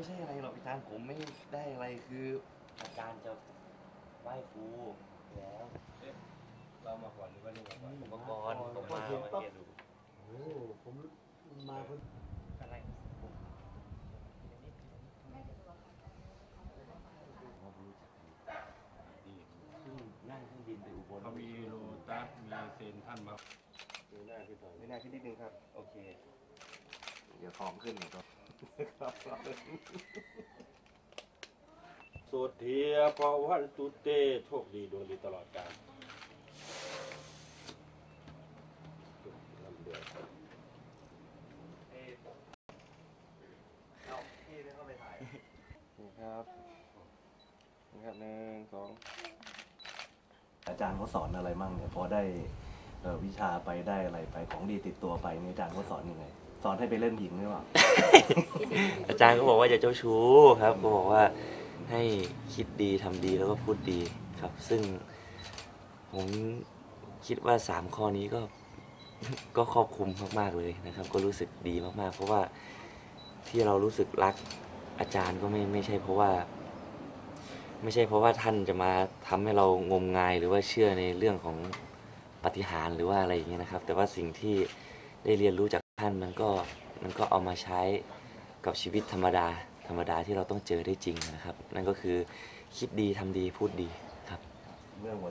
ไม่ใช่อะไรหรอกอาจารย์ผมไม่ได้อะไรคืออาจารย์จะไหว้ครูแล้วเรามาก่อนหรือว่านี่มาก่อนผมมาก่อนผมมาเรียนดูโอ้ผมมาคนอะไรนั่งเครื่องบินไปอุบลเขามีโลตัสมีเซนท่านมาดูหน้าพี่ต่อยดูหน้าพี่นิดนึงครับโอเคเดี๋ยวของขึ้นครับสุดเทียพวันตุเตโชคดีดวงดีตลอดกาลเอาพี่ไม่เข้าไปถ่ายนี่ครับนี่ครับหนึ่งสองอาจารย์เขาสอนอะไรมั่งเนี่ยพอได้วิชาไปได้อะไรไปของดีติดตัวไปนี่อาจารย์เขาสอนยังไงสอนให้ไปเล่นหญิงหรือเปล่าอาจารย์ก็บอกว่าอย่าเจ้าชู้ครับก็บอกว่าให้คิดดีทำดีแล้วก็พูดดีครับซึ่งผมคิดว่า3ข้อนี้ก็ครอบคลุมมากๆเลยนะครับก็รู้สึกดีมากๆเพราะว่าที่เรารู้สึกรักอาจารย์ก็ไม่ใช่เพราะว่าท่านจะมาทำให้เรางมงายหรือว่าเชื่อในเรื่องของปาฏิหาริย์หรือว่าอะไรอย่างเงี้ยนะครับแต่ว่าสิ่งที่ได้เรียนรู้จากท่านมันก็เอามาใช้กับชีวิตธรรมดาที่เราต้องเจอได้จริงนะครับนั่นก็คือคิดดีทำดีพูดดีครับเรื่องหัว